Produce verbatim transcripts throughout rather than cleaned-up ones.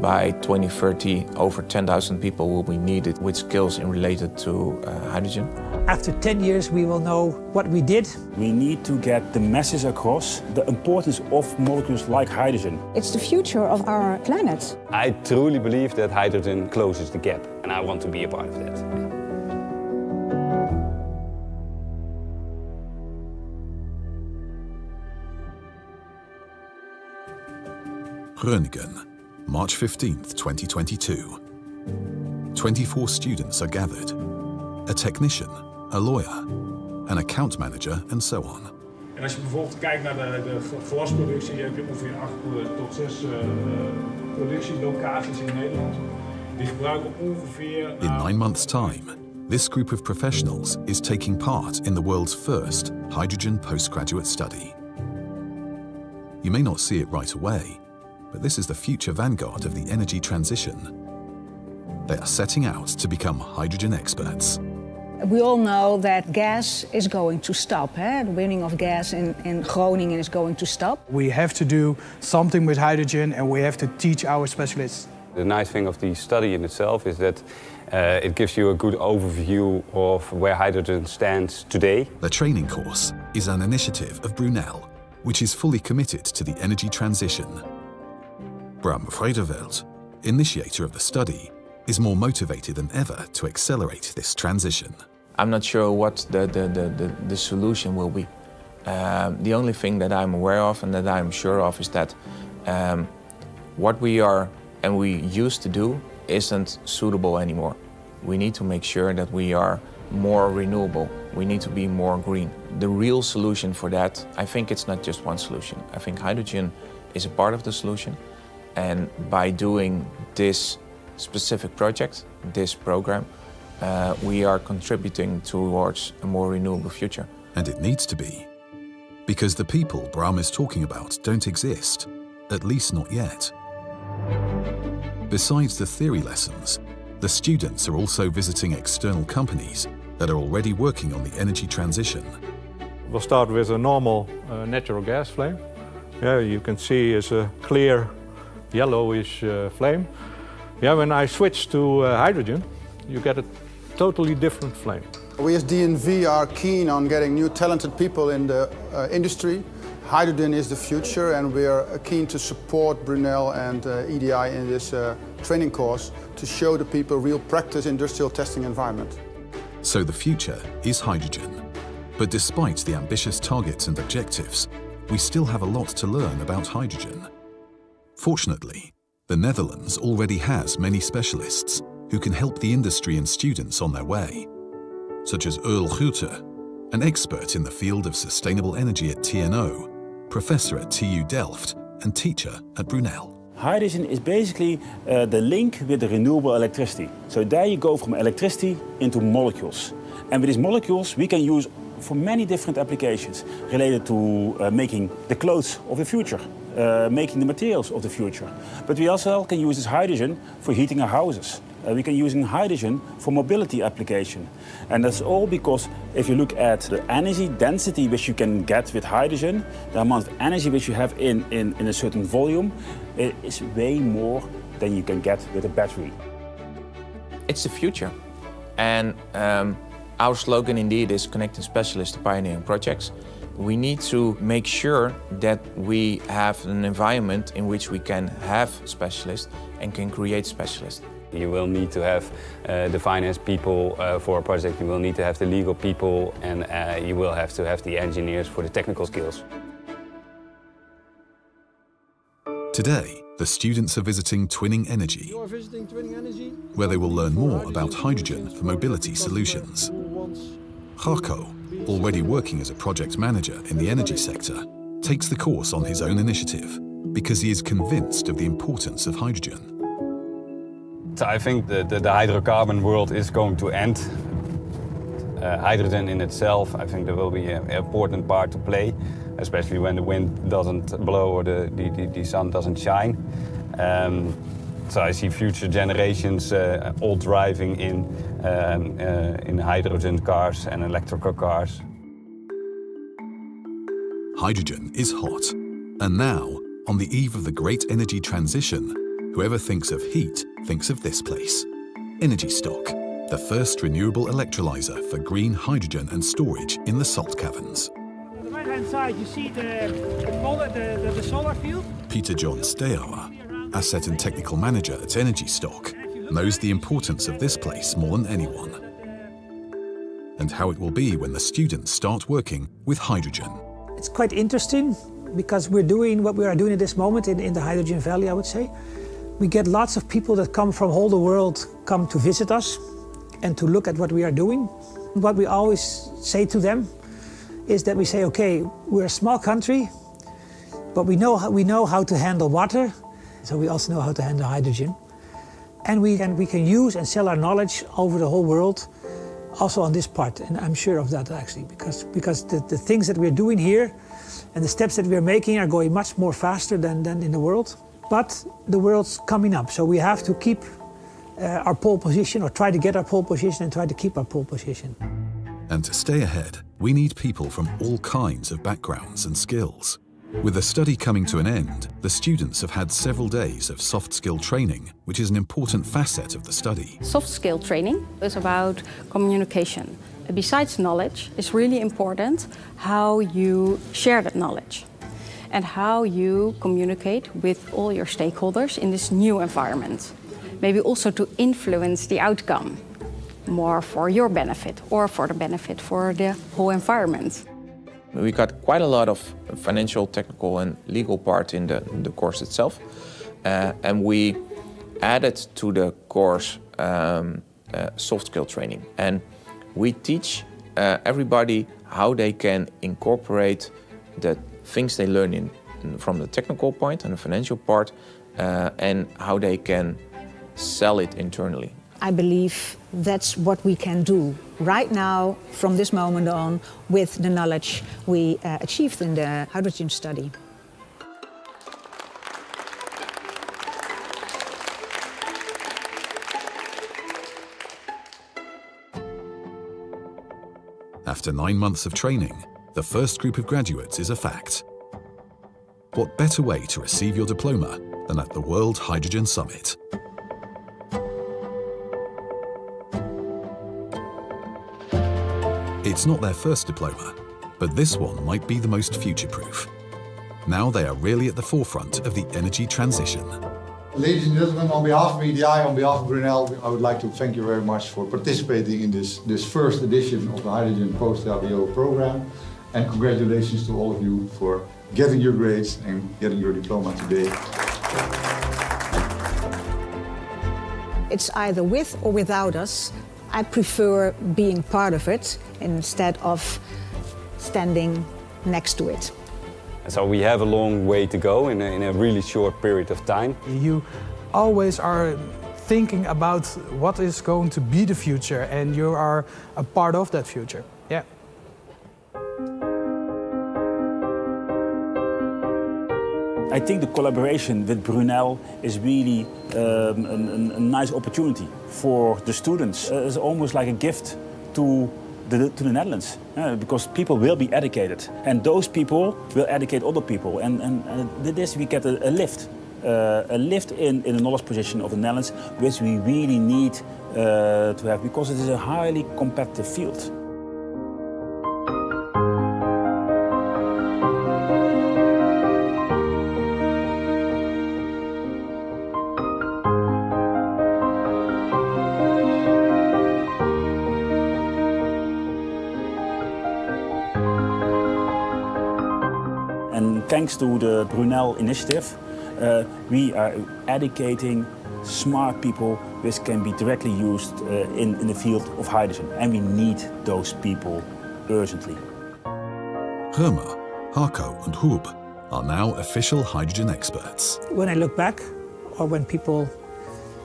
By twenty thirty, over ten thousand people will be needed with skills in related to uh, hydrogen. After ten years, we will know what we did. We need to get the message across, the importance of molecules like hydrogen. It's the future of our planet. I truly believe that hydrogen closes the gap, and I want to be a part of that. Groningen, March fifteenth, twenty twenty-two. twenty-four students are gathered. A technician, a lawyer, an account manager, and so on. En als je bijvoorbeeld kijkt naar de, de glasproductie, heb je ongeveer acht tot zes uh, productielocaties in Nederland. Die gebruiken ongeveer. Uh, in nine months' time, this group of professionals is taking part in the world's first hydrogen postgraduate study. You may not see it right away, but this is the future vanguard of the energy transition. They are setting out to become hydrogen experts. We all know that gas is going to stop. Eh? The winning of gas in, in Groningen is going to stop. We have to do something with hydrogen, and we have to teach our specialists. The nice thing of the study in itself is that uh, it gives you a good overview of where hydrogen stands today. The training course is an initiative of Brunel, which is fully committed to the energy transition. Bram Frederveld, initiator of the study, is more motivated than ever to accelerate this transition. I'm not sure what the, the, the, the, the solution will be. Um, the only thing that I'm aware of and that I'm sure of is that um, what we are and we used to do isn't suitable anymore. We need to make sure that we are more renewable. We need to be more green. The real solution for that, I think it's not just one solution. I think hydrogen is a part of the solution. And by doing this specific project, this program, uh, we are contributing towards a more renewable future. And it needs to be, because the people Bram is talking about don't exist, at least not yet. Besides the theory lessons, the students are also visiting external companies that are already working on the energy transition. We'll start with a normal uh, natural gas flame. Yeah, you can see it's a clear yellowish uh, flame. Yeah, when I switch to uh, hydrogen, you get a totally different flame. We as D N V are keen on getting new talented people in the uh, industry. Hydrogen is the future, and we are keen to support Brunel and uh, E D I in this uh, training course to show the people real practice industrial testing environment. So the future is hydrogen. But despite the ambitious targets and objectives, we still have a lot to learn about hydrogen. Fortunately, the Netherlands already has many specialists who can help the industry and students on their way, such as Earl Houter, an expert in the field of sustainable energy at T N O, professor at T U Delft, and teacher at Brunel. Hydrogen is basically uh, the link with the renewable electricity. So there you go from electricity into molecules. And with these molecules, we can use for many different applications related to uh, making the clothes of the future. Uh, making the materials of the future. But we also can use this hydrogen for heating our houses. Uh, we can use hydrogen for mobility application. And that's all because if you look at the energy density which you can get with hydrogen, the amount of energy which you have in, in, in a certain volume, it is way more than you can get with a battery. It's the future. And um, our slogan indeed is connecting specialists to pioneering projects. We need to make sure that we have an environment in which we can have specialists and can create specialists. You will need to have uh, the finance people uh, for a project, you will need to have the legal people, and uh, you will have to have the engineers for the technical skills. Today, the students are visiting Twinning Energy, visiting Twinning Energy? where they will learn more hydrogen about hydrogen for mobility solutions. Jarko, already working as a project manager in the energy sector, takes the course on his own initiative because he is convinced of the importance of hydrogen. I think that the hydrocarbon world is going to end. Uh, hydrogen in itself, I think there will be an important part to play, especially when the wind doesn't blow or the, the, the, the sun doesn't shine. Um, So I see future generations uh, all driving in, um, uh, in hydrogen cars and electrical cars. Hydrogen is hot. And now, on the eve of the great energy transition, Whoever thinks of heat thinks of this place. Energy Stock, the first renewable electrolyzer for green hydrogen and storage in the salt caverns. On the right-hand side, you see the, the, the, the solar field. Peter John Steauer, asset and technical manager at Energy Stock, knows the importance of this place more than anyone, and how it will be when the students start working with hydrogen. It's quite interesting because we're doing what we are doing at this moment in, in the Hydrogen Valley, I would say. We get lots of people that come from all the world come to visit us and to look at what we are doing. What we always say to them is that we say, okay, we're a small country, but we know how, we know how to handle water, so we also know how to handle hydrogen. And we, and we can use and sell our knowledge over the whole world, also on this part, and I'm sure of that actually, because, because the, the things that we're doing here and the steps that we're making are going much more faster than, than in the world. But the world's coming up, so we have to keep uh, our pole position, or try to get our pole position and try to keep our pole position. And to stay ahead, we need people from all kinds of backgrounds and skills. With the study coming to an end, the students have had several days of soft skill training, which is an important facet of the study. Soft skill training is about communication. Besides knowledge, it's really important how you share that knowledge and how you communicate with all your stakeholders in this new environment. Maybe also to influence the outcome more for your benefit or for the benefit for the whole environment. We got quite a lot of financial, technical and legal part in the, in the course itself. Uh, and we added to the course um, uh, soft skill training. And we teach uh, everybody how they can incorporate the things they learn in, in, from the technical point and the financial part, uh, and how they can sell it internally. I believe that's what we can do right now, from this moment on, with the knowledge we uh, achieved in the hydrogen study. After nine months of training, the first group of graduates is a fact. What better way to receive your diploma than at the World Hydrogen Summit? It's not their first diploma, but this one might be the most future-proof. Now they are really at the forefront of the energy transition. Ladies and gentlemen, on behalf of E D I, on behalf of Brunel, I would like to thank you very much for participating in this, this first edition of the Hydrogen Post-H B O program. And congratulations to all of you for getting your grades and getting your diploma today. It's either with or without us. I prefer being part of it instead of standing next to it. So we have a long way to go in a, in a really short period of time. You always are thinking about what is going to be the future, and you are a part of that future. Yeah. I think the collaboration with Brunel is really um, a, a nice opportunity for the students. Uh, it's almost like a gift to the, to the Netherlands, uh, because people will be educated, and those people will educate other people. And, and, and with this we get a, a lift, uh, a lift in, in the knowledge position of the Netherlands, which we really need uh, to have, because it is a highly competitive field. Thanks to the Brunel initiative, uh, we are educating smart people which can be directly used uh, in, in the field of hydrogen. And we need those people urgently. Herma, Hako and Hoeb are now official hydrogen experts. When I look back, or when people,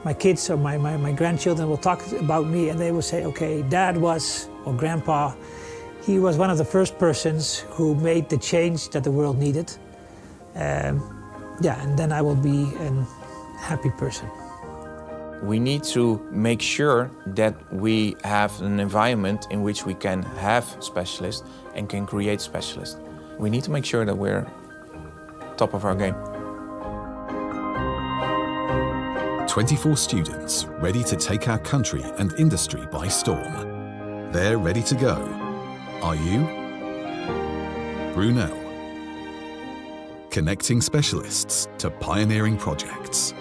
my kids or my, my, my grandchildren will talk about me, and they will say, okay, Dad was, or Grandpa, he was one of the first persons who made the change that the world needed. Um, yeah, and then I will be a happy person. We need to make sure that we have an environment in which we can have specialists and can create specialists. We need to make sure that we're top of our game. twenty-four students ready to take our country and industry by storm. They're ready to go. Are you? Brunel. Connecting specialists to pioneering projects.